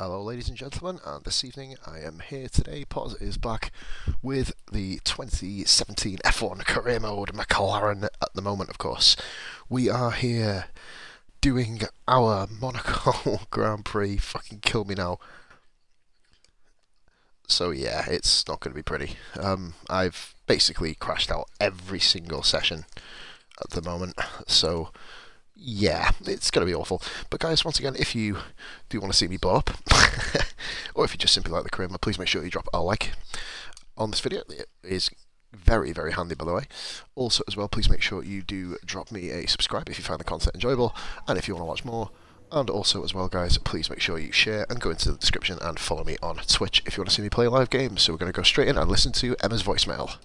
Hello ladies and gentlemen, and this evening I am here today. Poz is back with the 2017 F1 career mode McLaren at the moment, of course. We are here doing our Monaco Grand Prix. Fucking kill me now. So yeah, it's not going to be pretty. I've basically crashed out every single session at the moment, so yeah, it's going to be awful. But guys, once again, if you do want to see me blow up, or if you just simply like the career, please make sure you drop a like on this video. It is very, very handy, by the way. Also, as well, please make sure you do drop me a subscribe if you find the content enjoyable, and if you want to watch more. And also, as well, guys, please make sure you share and go into the description and follow me on Twitch if you want to see me play live games. So we're going to go straight in and listen to Emma's voicemail.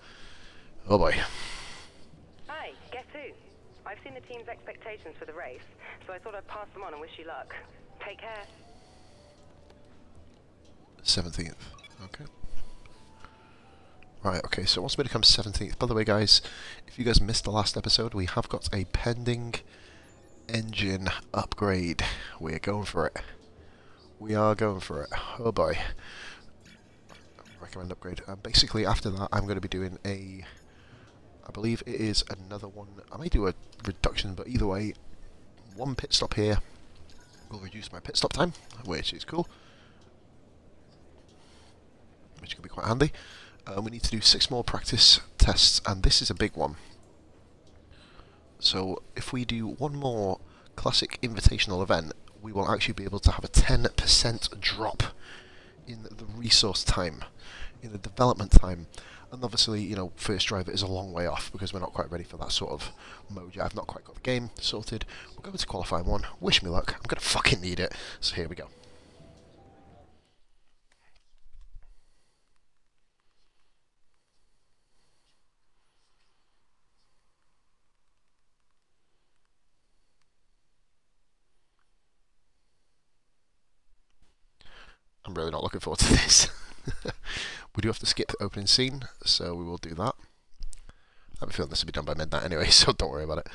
Oh boy. I've seen the team's expectations for the race, so I thought I'd pass them on and wish you luck. Take care. 17th. Okay. Right, okay, so it wants me to come 17th. By the way, guys, if you guys missed the last episode, we have got a pending engine upgrade. We're going for it. We are going for it. Oh, boy. Recommend upgrade. And basically, after that, I'm going to be doing a... I believe it is another one. I may do a reduction, but either way, one pit stop here will reduce my pit stop time, which is cool, which can be quite handy. We need to do 6 more practice tests, and this is a big one. So if we do one more classic invitational event, we will actually be able to have a 10% drop in the resource time, in the development time. And obviously, you know, first driver is a long way off because we're not quite ready for that sort of mojo. I've not quite got the game sorted. We'll go into qualifying one. Wish me luck. I'm going to fucking need it. So here we go. I'm really not looking forward to this. We do have to skip the opening scene, so we will do that. I have a feeling this will be done by midnight anyway, so don't worry about it.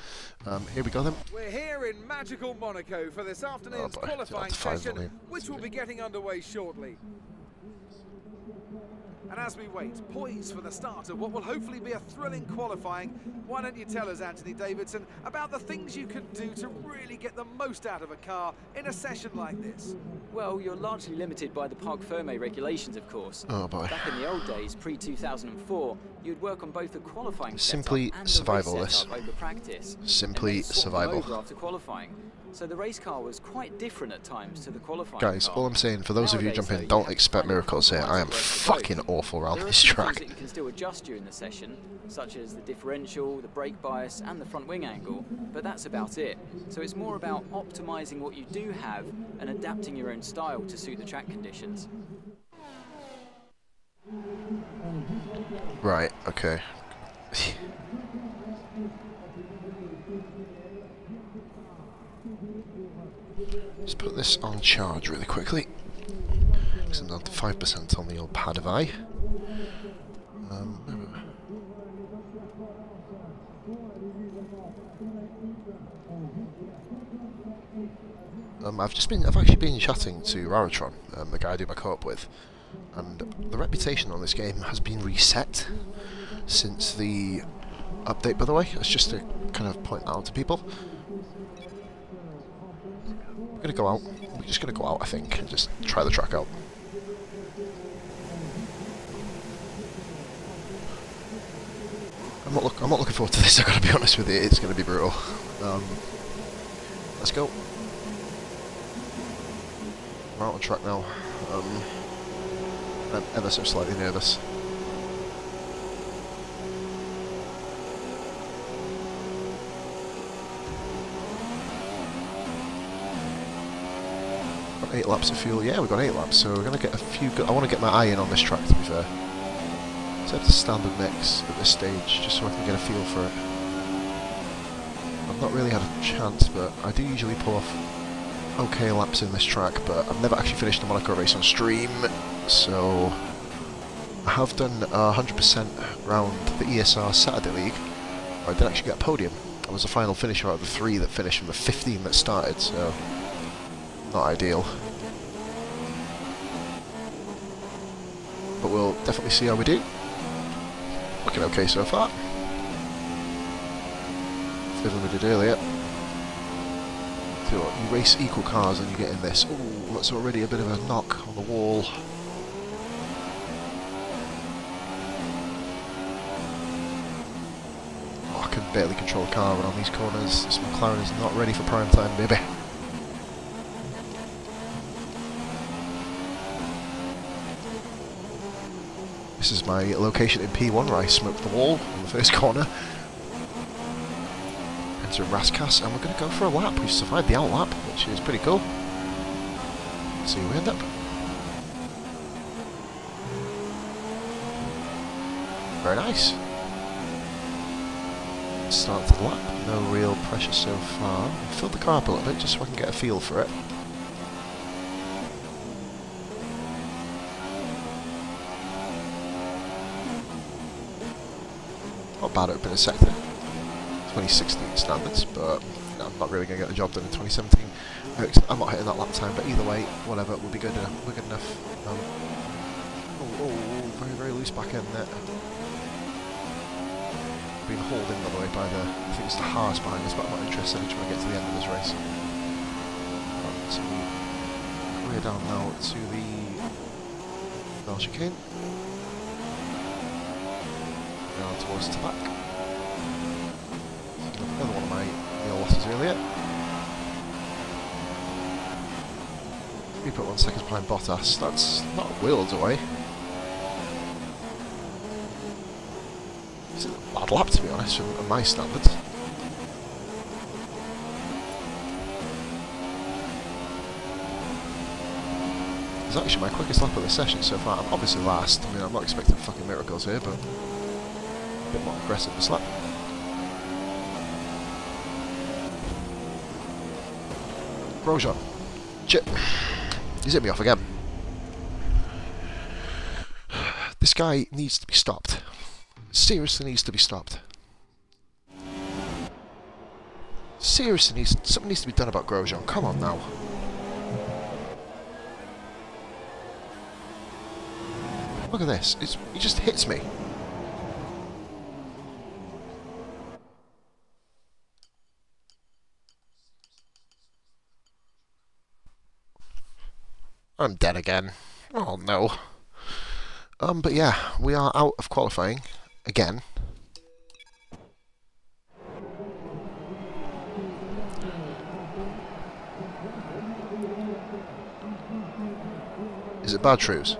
Here we go then. We're here in magical Monaco for this afternoon's qualifying session, which will be getting underway shortly. And as we wait, poised for the start of what will hopefully be a thrilling qualifying, why don't you tell us, Anthony Davidson, about the things you can do to really get the most out of a car in a session like this? Well, you're largely limited by the Parc Fermé regulations, of course. Oh boy. Back in the old days, pre-2004, you'd work on both the qualifying simply survival list over practice. Simply survival after qualifying. So the race car was quite different at times to the qualifying car. Guys, all I'm saying, for those of you jumping, don't expect miracles here. I am fucking awful around this track. There are things that you can still adjust during the session, such as the differential, the brake bias, and the front wing angle, but that's about it. So it's more about optimizing what you do have and adapting your own style to suit the track conditions. Right, okay. Let's put this on charge really quickly, because I'm down to 5% on the old pad of eye. I've actually been chatting to Rarotron, the guy I do my co-op with, and the reputation on this game has been reset since the update, by the way. It's just to kind of point that out to people. We're going to go out. We're just going to go out, I think, and just try the track out. I'm not looking forward to this, I've got to be honest with you. It's going to be brutal. Let's go. We're out on track now. I'm ever so slightly nervous. Got 8 laps of fuel. Yeah, we've got 8 laps, so we're going to get a few good... I want to get my eye in on this track, to be fair. So it's a standard mix at this stage, just so I can get a feel for it. I've not really had a chance, but I do usually pull off okay laps in this track, but I've never actually finished the Monaco race on stream, so... I have done 100% round the ESR Saturday League. I did actually get a podium. I was the final finisher out of the 3 that finished from the 15 that started, so... Not ideal. but we'll definitely see how we do. Looking okay so far. Third one we did earlier. So you race equal cars and you get in this. Ooh, that's already a bit of a knock on the wall. Oh, I can barely control a car around these corners. This McLaren is not ready for prime time, baby. This is my location in P1 where I smoked the wall on the first corner. Enter Raskas, and we're going to go for a lap. We've survived the outlap, which is pretty cool. Let's see where we end up. Very nice. Start the lap, no real pressure so far. Fill the car up a little bit just so I can get a feel for it. Not bad opening sector, 2016 standards, but you know, I'm not really going to get the job done in 2017. I'm not hitting that lap time, but either way, whatever, we'll be good enough. We're good enough. Very, very loose back end there. Being hauled in, by the way, by the, I think it's the Haas behind us, but I'm not interested in trying to get to the end of this race. Right, so we're down now to the Belgian King. Down towards the back. Another one of my nil losses earlier. 3.1 seconds behind Bottas. That's not worlds away. It's a bad lap to be honest, from my standards. It's actually my quickest lap of the session so far. I'm obviously last. I mean, I'm not expecting fucking miracles here, but. A bit more aggressive this lap. Grosjean. Chip. He's hit me off again. This guy needs to be stopped. Seriously needs to be stopped. Seriously something needs to be done about Grosjean. Come on now. Look at this. He just hits me. I'm dead again. Oh no. But yeah, we are out of qualifying again. Is it bad truths?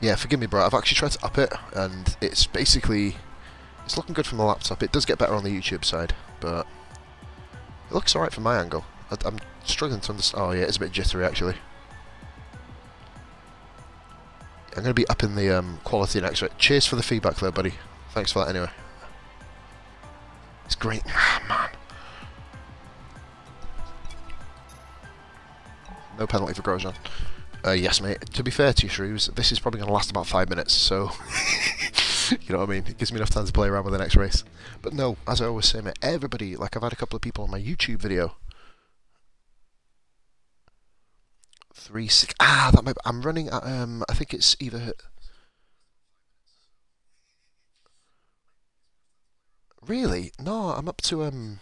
Yeah, forgive me, bro. I've actually tried to up it, and it's basically it's looking good from the laptop. It does get better on the YouTube side, but it looks alright from my angle. I'm struggling to understand. Oh yeah, it's a bit jittery actually. I'm going to be upping the quality next week. Cheers for the feedback though, buddy. Thanks for that anyway. It's great. Ah, man. No penalty for Grosjean. Yes mate, to be fair to you Shrews, this is probably going to last about 5 minutes, so... You know what I mean? It gives me enough time to play around with the next race. But no, as I always say mate, everybody, like I've had a couple of people on my YouTube video. 3 6 that might be, I'm running at I think it's either really? No, I'm up to I'm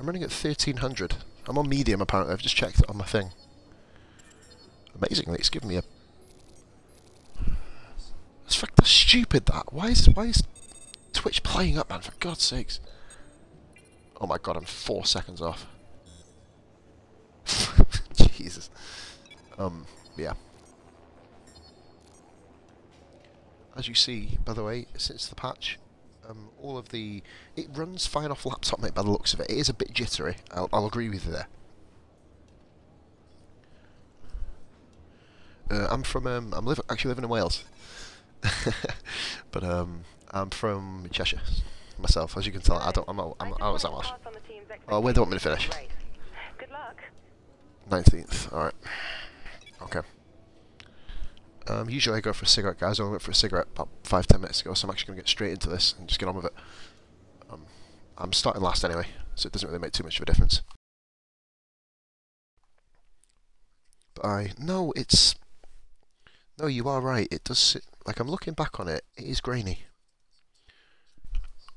running at 1300. I'm on medium apparently, I've just checked it on my thing. Amazingly, it's given me a that's stupid that. Why is Twitch playing up man, for God's sakes? Oh my god, I'm 4 seconds off. Jesus. Yeah. As you see, by the way, since the patch, all of the... It runs fine off laptop, mate, by the looks of it. It is a bit jittery. I'll agree with you there. I'm from... I'm actually living in Wales. But I'm from Cheshire, myself. As you can tell, I'm not out of that much. Oh, where do you want me to finish? Good luck. 19th, alright. Okay. Usually I go for a cigarette, guys. I only went for a cigarette about 5–10 minutes ago, so I'm actually going to get straight into this and just get on with it. I'm starting last anyway, so it doesn't really make too much of a difference. by... No, it's... No, you are right. It does... Sit... Like, I'm looking back on it. It is grainy.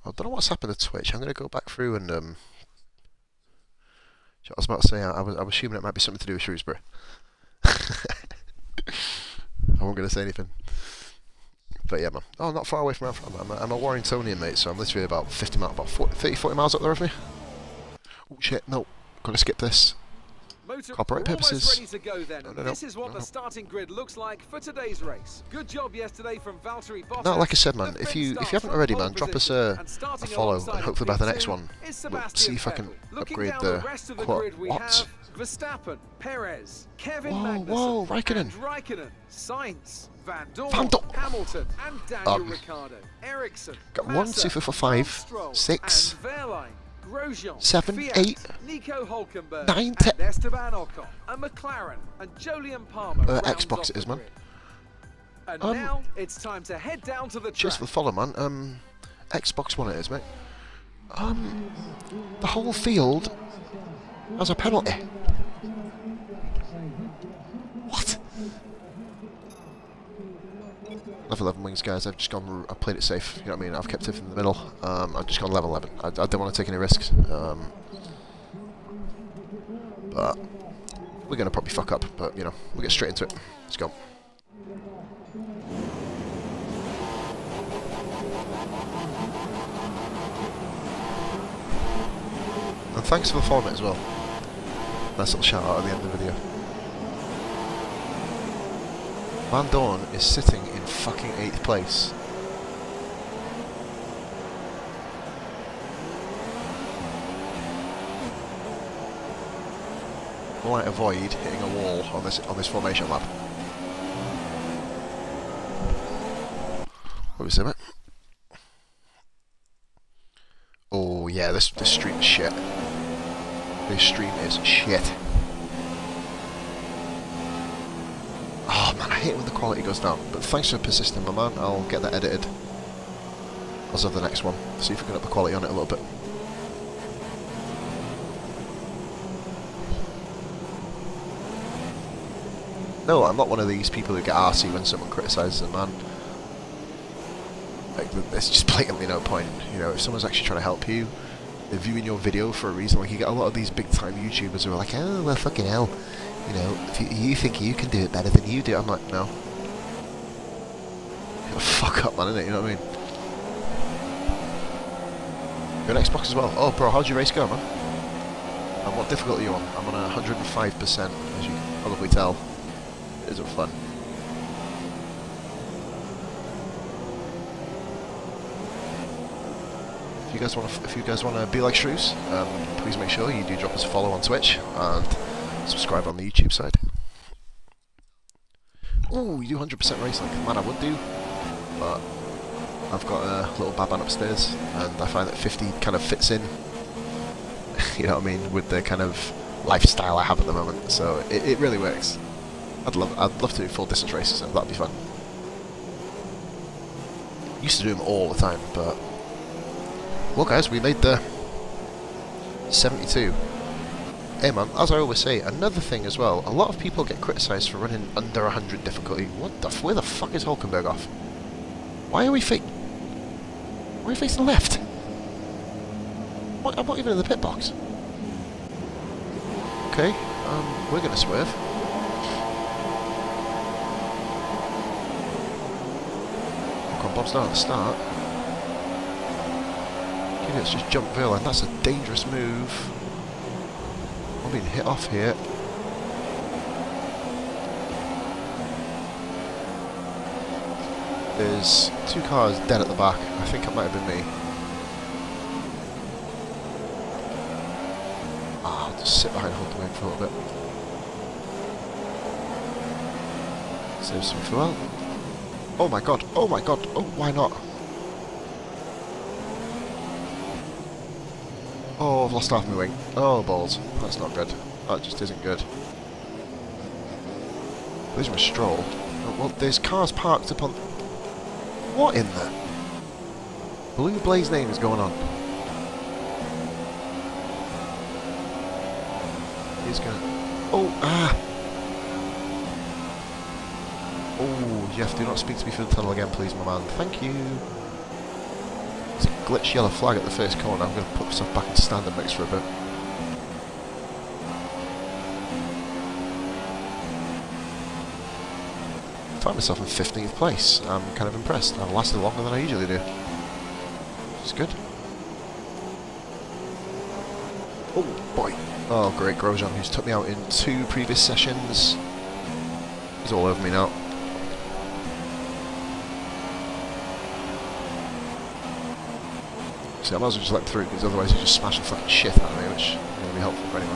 I don't know what's happened to Twitch. I'm going to go back through and... I was about to say, I was assuming it might be something to do with Shrewsbury. I wasn't going to say anything. But yeah, man. Oh, not far away from where I'm from. I'm a Warringtonian, mate, so I'm literally about 40 miles up there with me. Oh, shit, no. Gotta skip this. Copyright purposes. Ready to go, then. No, this is what the starting grid looks like for today's race. Good job yesterday from Valtteri Bottas. No, like I said, man, if you haven't already, man, drop us a follow, and hopefully by the next one, we'll see if I can upgrade the grid. What? Verstappen, Perez, Kevin Magnussen, Raikkonen, Sainz, Vandoorne, Hamilton, and Daniel Ricciardo, Ericsson. Got 1, 2, 3, 4, 5, 6. 7, 8, Nico Hulkenberg, 9, 10. Esteban Ocon, and McLaren, and Jolyon Palmer. Xbox it is, man. And now it's time to head down to the track. Just for the follow, man. Xbox One it is, mate. The whole field has a penalty. What? Level 11 wings, guys. I've just gone. I played it safe. You know what I mean. I've kept it in the middle. I've just gone level 11. I don't want to take any risks. But we're gonna probably fuck up. But you know, we'll get straight into it. Let's go. And thanks for the follow as well. Nice little shout out at the end of the video. Vandoorne is sitting in fucking 8th place. Might avoid hitting a wall on this formation lap. What was it? Oh yeah, this stream is shit. This stream is shit. Oh man, I hate it when the quality goes down, but thanks for persisting, my man. I'll get that edited as of the next one. See if we can up the quality on it a little bit. No, I'm not one of these people who get arsey when someone criticises a man. Like, there's just blatantly no point. You know, if someone's actually trying to help you, they're viewing your video for a reason. Like, you get a lot of these big time YouTubers who are like, oh, well, fucking hell. You know, if you think you can do it better than you do, I'm like, no. You're a fuck up, man, innit? You know what I mean? You're on Xbox as well. Oh, bro, how'd your race go, man? And what difficulty are you on? I'm on 105%, as you can probably tell. It isn't fun. If you guys want to, be like Shrews, please make sure you do drop us a follow on Twitch and subscribe on the YouTube side. Oh, you do 100% racing. Man, I would do, but I've got a little Baban upstairs, and I find that 50 kind of fits in, you know what I mean, with the kind of lifestyle I have at the moment, so it really works. I'd love to do full distance races, and that'd be fun. Used to do them all the time, but... Well guys, we made the 72. Hey man, as I always say, another thing as well, a lot of people get criticised for running under 100 difficulty. What the where the fuck is Hulkenberg off? Why are we facing left? What, I'm not even in the pit box. Okay, we're gonna swerve. Ocon bobs down at the start. Let's just jump Verlaine, and that's a dangerous move. I'm being hit off here. There's two cars dead at the back. I think it might have been me. Ah, I'll just sit behind Hulkenberg for a little bit. Save some fuel. Oh my god, oh my god, oh why not? Oh, I've lost half my wing. Oh, balls. That's not good. That just isn't good. There's my stroll. Oh, well, there's cars parked upon... What in the... Blue Blaze name is going on. He's going... Oh, ah! Oh, Jeff, do not speak to me through the tunnel again, please, my man. Thank you. It's a glitch yellow flag at the first corner. I'm going to put myself back in standard mix for a bit. I find myself in 15th place. I'm kind of impressed. I've lasted longer than I usually do. It's good. Oh boy! Oh great, Grosjean, who's took me out in 2 previous sessions. He's all over me now. See, I might as well just let through because otherwise he's just smashing fucking shit out of me, which isn't going to be helpful for anyone.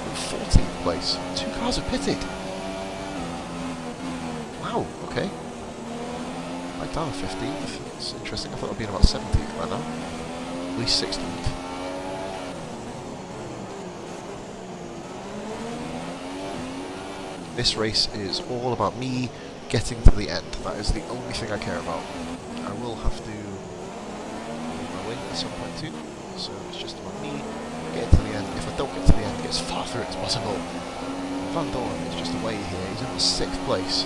I'm in 14th place. 2 cars are pitted. Wow, okay. Right down to 15th. It's interesting. I thought I'd be in about 17th by now. At least 16th. This race is all about me getting to the end. That is the only thing I care about. I will have to move my way at some point too. So it's just about me getting to the end. If I don't get to the end, get as far through as possible. Vandoorne is just away here. He's in the 6th place.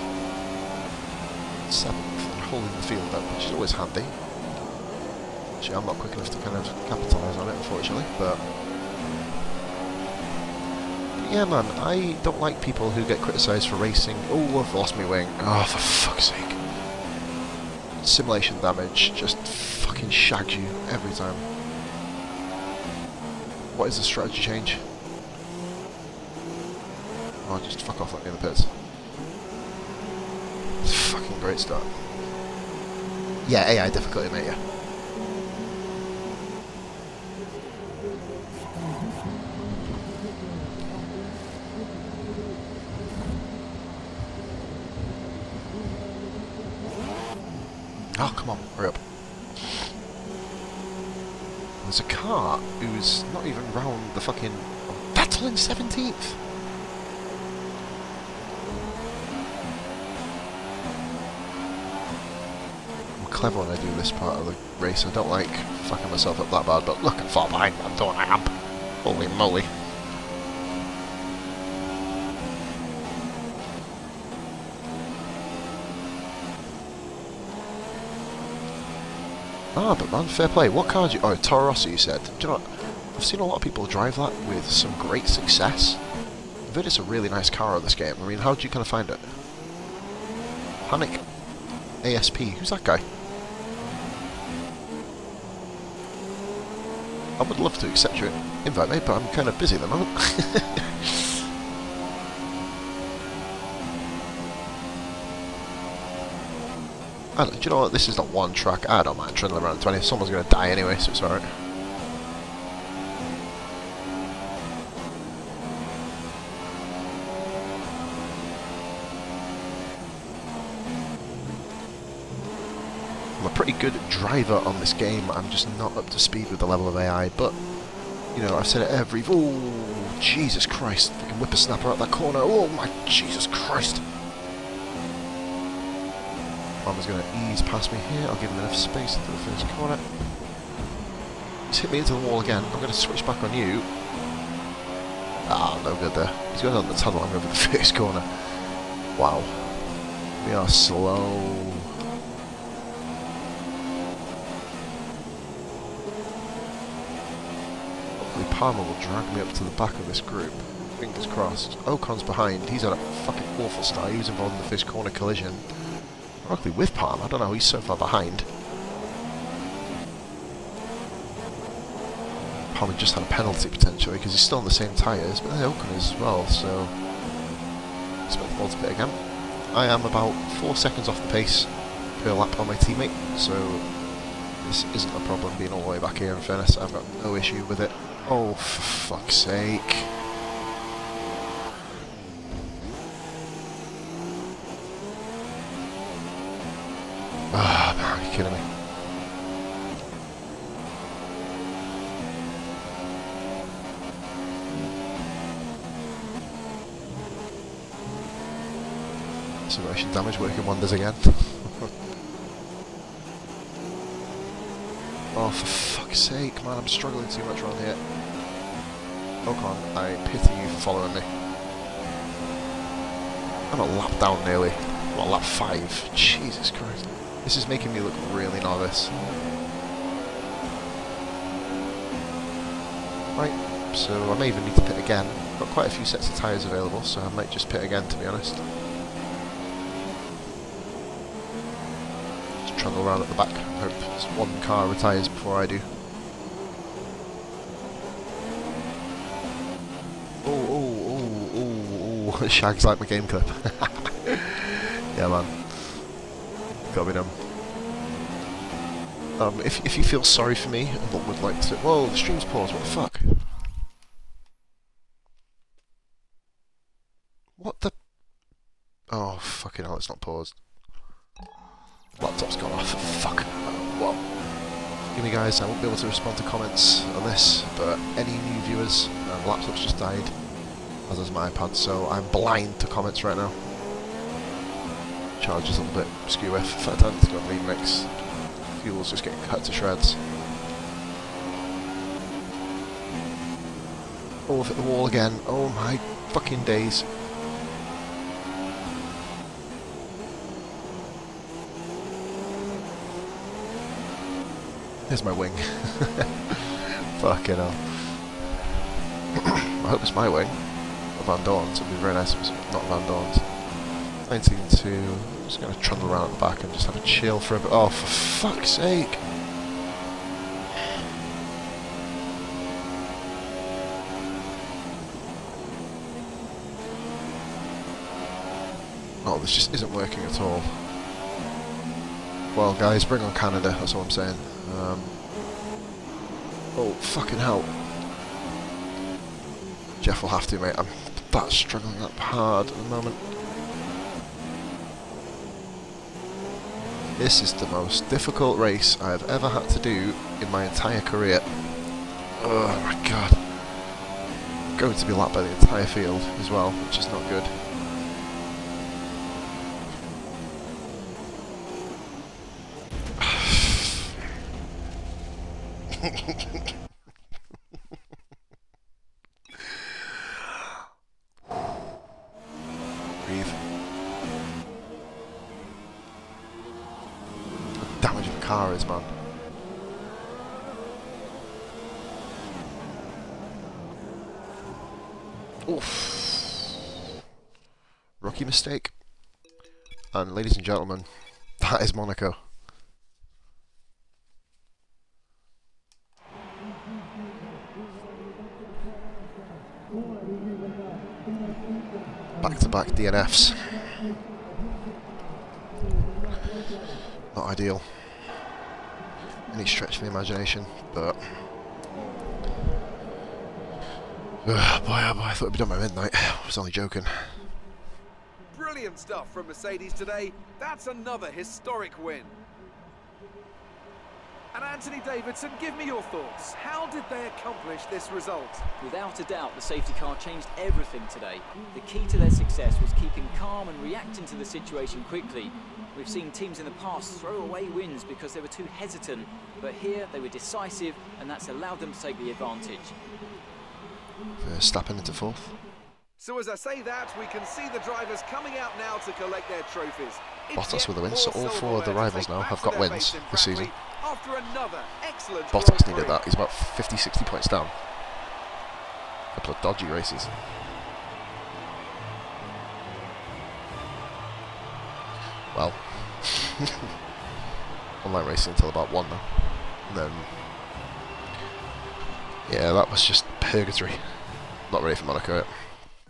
7th and holding the field up, which is always handy. Actually, I'm not quick enough to kind of capitalise on it, unfortunately, but yeah, man, I don't like people who get criticised for racing. Oh, I've lost my wing. Oh, for fuck's sake. Simulation damage just fucking shags you every time. What is the strategy change? Oh, just fuck off like me in the pits. Fucking great start. Yeah, AI difficulty, mate, yeah. Oh, come on, hurry up. There's a car who's not even round the fucking... I'm battling 17th! Clever when I do this part of the race. I don't like fucking myself up that bad, but look how far behind I'm going. I am. Holy moly. Ah, but man, fair play. What car do you... Oh, Toro Rosso, you said. Do you know what? I've seen a lot of people drive that with some great success. I've heard it's a really nice car in this game. I mean, how do you kind of find it? Panic ASP. Who's that guy? I would love to accept your invite, mate, but I'm kind of busy at the moment. I don't, do you know what? This is not one track. I don't mind trundling around 20. Someone's going to die anyway, so it's alright. I'm a pretty good driver on this game. I'm just not up to speed with the level of AI, but you know, I've said it every... Oh, Jesus Christ! Fucking whippersnapper out that corner! Oh my Jesus Christ! Palmer's going to ease past me here. I'll give him enough space into the first corner. He's hit me into the wall again. I'm going to switch back on you. Ah, no good there. He's going down the tunnel. I'm over the first corner. Wow, we are slow. Palmer will drag me up to the back of this group. Fingers crossed. Ocon's behind. He's had a fucking awful start. He was involved in the first corner collision. Luckily with Palmer. I don't know. He's so far behind. Palmer just had a penalty potentially because he's still on the same tyres, but then Ocon is as well. So expect the ball to bit again. I am about 4 seconds off the pace per lap on my teammate, so this isn't a problem being all the way back here. In fairness, I've got no issue with it. Oh, for fuck's sake. Ah, man, you're killing me. Simulation damage working wonders again. Oh, for fuck's sake, man, I'm struggling too much around here. Ocon, I pity you for following me. I'm a lap down nearly. I'm on lap 5. Jesus Christ. This is making me look really nervous. Right, so I may even need to pit again. Got quite a few sets of tyres available, so I might just pit again, to be honest. Just trundle around at the back and hope one car retires before I do. Shags like my game clip. Yeah, man. Gotta be done. If you feel sorry for me and would like to... Whoa, the stream's paused, what the fuck? What the... Oh, fucking hell, it's not paused. Laptop's gone off, fuck. Well, forgive me guys, I won't be able to respond to comments on this, but any new viewers, the laptop's just died. As is my iPad, so I'm blind to comments right now. Charge is a little bit skew with. For a time, it's got remix. Fuel's just getting cut to shreds. Oh, I've hit the wall again. Oh my fucking days. There's my wing. Fucking hell. I hope it's my wing. Vandoorne's, it'd be very nice if it's not Vandoorne's. 19-2, I'm just going to trundle around at the back and just have a chill for a bit. Oh, for fuck's sake! Oh, this just isn't working at all. Well, guys, bring on Canada, that's all I'm saying. Oh, fucking hell. Jeff will have to, mate. I'm that struggling up hard at the moment. This is the most difficult race I have ever had to do in my entire career. Oh my god. I'm going to be lapped by the entire field as well, which is not good. Mistake. And ladies and gentlemen, that is Monaco. Back-to-back DNFs. Not ideal. Any stretch of the imagination, but... oh boy, I thought it'd be done by midnight. I was only joking. Brilliant stuff from Mercedes today. That's another historic win. And Anthony Davidson, give me your thoughts. How did they accomplish this result? Without a doubt, the safety car changed everything today. The key to their success was keeping calm and reacting to the situation quickly. We've seen teams in the past throw away wins because they were too hesitant, but here they were decisive, and that's allowed them to take the advantage. Verstappen into fourth. So as I say that, we can see the drivers coming out now to collect their trophies. Bottas with a win, so all four of the rivals now have got wins this season. Bottas needed that, he's about 50-60 points down. A couple of dodgy races. Well, online racing until about 1 now. And then, yeah, that was just purgatory. Not ready for Monaco yet.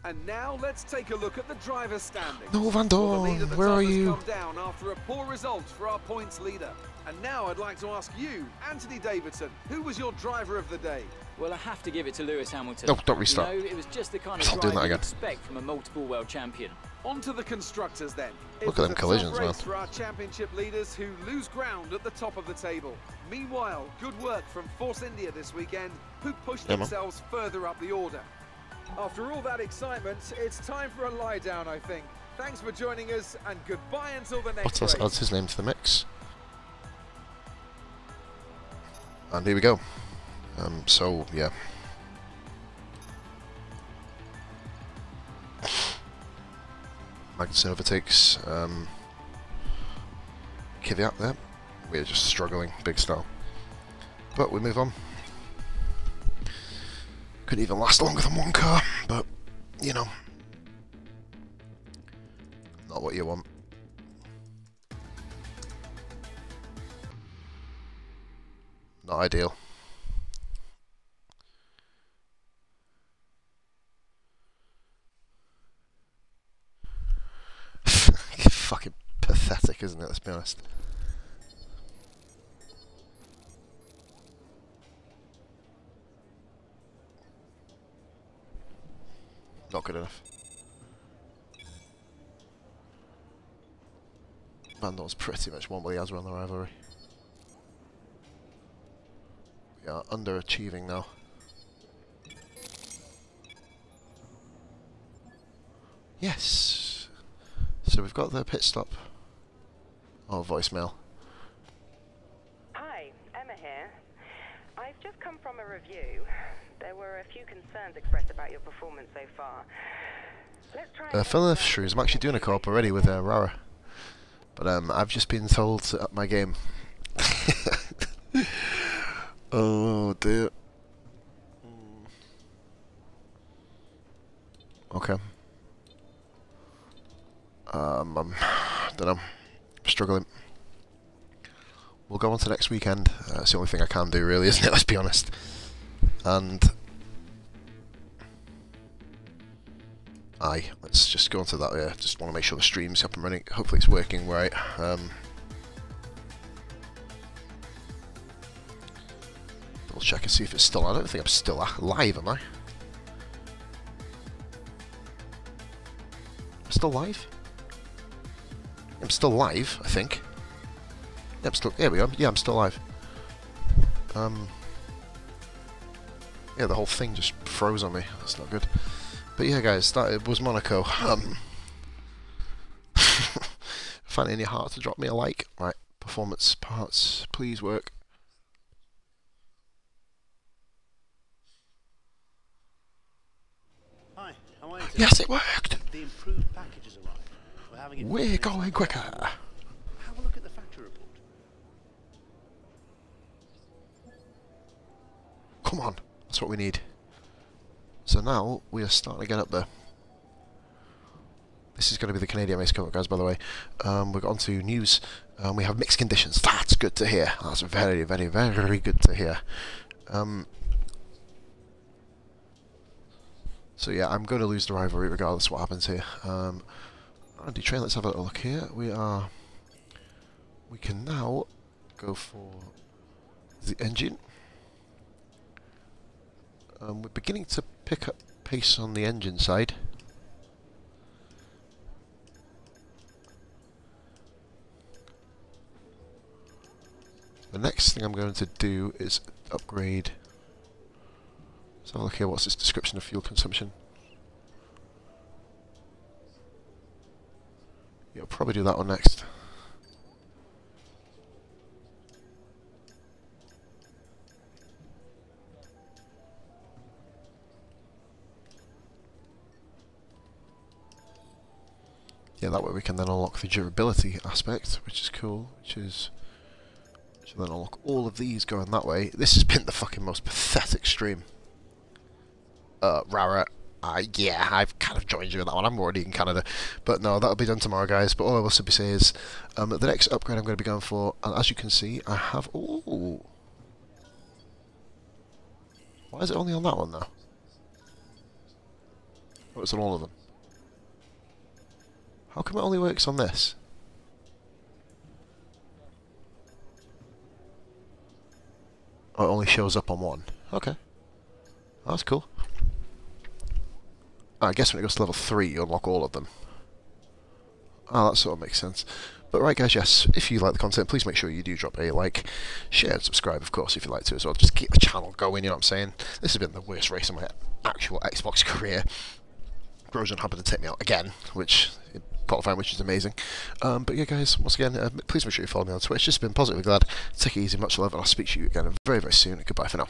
And now let's take a look at the driver's standings. No, Vandoorne, where are you? Come down after a poor result for our points leader. And now I'd like to ask you, Anthony Davidson, who was your driver of the day? Well, I have to give it to Lewis Hamilton. No, don't restart. You know, it was just the kind of drive you expect from a multiple world champion. On to the constructors then. Look at them collisions, man. For our championship leaders who lose ground at the top of the table. Meanwhile, good work from Force India this weekend, who pushed themselves further up the order. After all that excitement, it's time for a lie down, I think. Thanks for joining us, and goodbye until the next race. Bottas adds his name to the mix. And here we go. So, yeah. Magnussen overtakes Kvyat there. We're just struggling big style. But we move on. Couldn't even last longer than one car, but, you know. Not what you want. Not ideal. Fucking pathetic, isn't it? Let's be honest. Not good enough. Vandoorne's pretty much won what he has run the rivalry. We are underachieving now. Yes! So we've got the pit stop. Oh, voicemail. Hi, Emma here. I've just come from a review. There were a few concerns expressed about your performance so far. Let's try Phil Shrews, I'm actually doing a co-op already with Rara. But I've just been told to up my game. Oh dear. Okay. I don't know. Struggling. We'll go on to next weekend. That's the only thing I can do really, isn't it? Let's be honest. And let's just go on to that here. Just want to make sure the stream's up and running. Hopefully it's working right. Double check and see if it's still. I don't think I'm still live, am I? Still live? I'm still live, I think. Yeah, I'm still. Here we go. Yeah, I'm still live. Yeah, the whole thing just froze on me. That's not good. But yeah, guys, that was Monaco. Find it in your heart to drop me a like. Right, performance parts, please work. Hi, how are you? Yes, it worked. The improved packages arrived. We're having it. We're going quicker. Have a look at the factory report. Come on. That's what we need. So now we are starting to get up there. This is going to be the Canadian race cover, guys, by the way. We've got on to news. We have mixed conditions. That's good to hear. That's very, very, very good to hear. So yeah, I'm going to lose the rivalry regardless of what happens here. Andy Train, let's have a little look here. We can now go for the engine. We're beginning to pick up pace on the engine side. The next thing I'm going to do is upgrade. Let's have a look here, what's this description of fuel consumption? Yeah, I'll probably do that one next. Yeah, that way we can then unlock the durability aspect, which is cool, which will then unlock all of these going that way. This has been the fucking most pathetic stream. Rara, yeah, I've kind of joined you in that one, I'm already in Canada. But no, that'll be done tomorrow, guys, but all I will simply say is, the next upgrade I'm going to be going for, and as you can see, I have, ooh! Why is it only on that one now? Oh, it's on all of them. How come it only works on this? Oh, it only shows up on one. Okay. Oh, that's cool. I guess when it goes to level 3, you unlock all of them. Ah, oh, that sort of makes sense. But right, guys, yes, if you like the content, please make sure you do drop a like, share and subscribe, of course, if you like to as well. Just keep the channel going, you know what I'm saying? This has been the worst race of my actual Xbox career. Grosjean happened to take me out again, which... qualifying, which is amazing. But yeah, guys, once again, please make sure you follow me on Twitch. Just been positively glad. Take it easy, much love, and I'll speak to you again very, very soon. Goodbye for now.